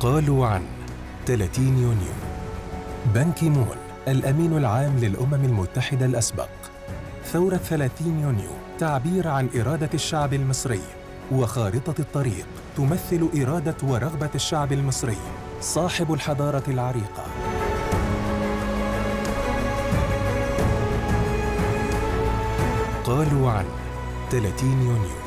قالوا عن 30 يونيو. بان كي مون الأمين العام للأمم المتحدة الأسبق: ثورة 30 يونيو تعبير عن إرادة الشعب المصري وخارطة الطريق تمثل إرادة ورغبة الشعب المصري صاحب الحضارة العريقة. قالوا عن 30 يونيو.